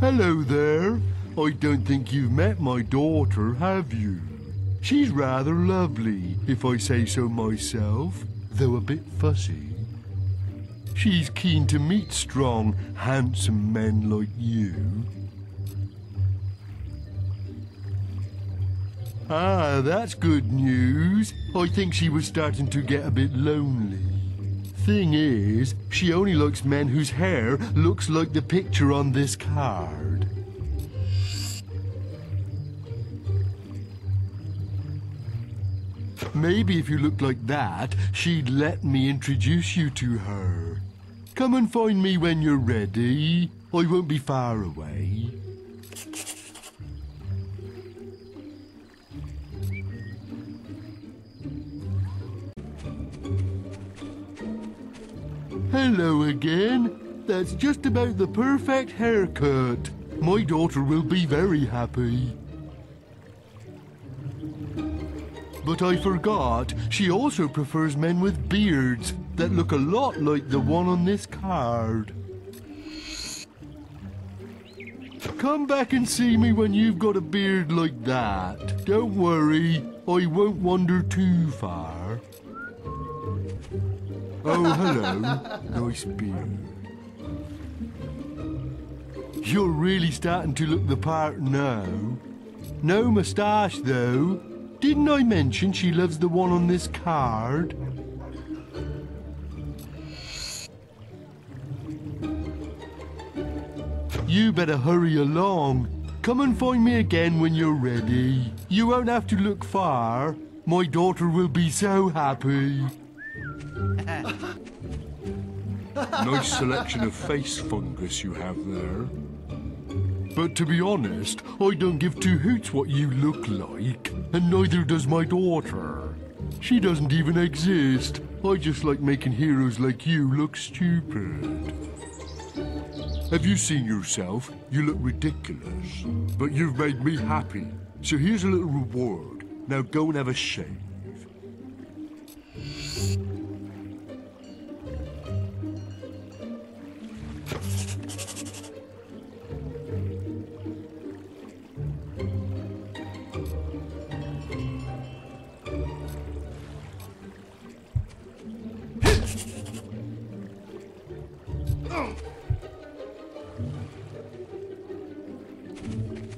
Hello there. I don't think you've met my daughter, have you? She's rather lovely, if I say so myself, though a bit fussy. She's keen to meet strong, handsome men like you. Ah, that's good news. I think she was starting to get a bit lonely. Thing is, she only likes men whose hair looks like the picture on this card. Maybe if you looked like that, she'd let me introduce you to her. Come and find me when you're ready. I won't be far away. Hello again. That's just about the perfect haircut. My daughter will be very happy. But I forgot, she also prefers men with beards that look a lot like the one on this card. Come back and see me when you've got a beard like that. Don't worry, I won't wander too far. Oh, hello. Nice beard. You're really starting to look the part now. No moustache, though. Didn't I mention she loves the one on this card? You better hurry along. Come and find me again when you're ready. You won't have to look far. My daughter will be so happy. Nice selection of face fungus you have there. But to be honest, I don't give two hoots what you look like, and neither does my daughter. She doesn't even exist. I just like making heroes like you look stupid. Have you seen yourself? You look ridiculous. But you've made me happy. So here's a little reward. Now go and have a shave.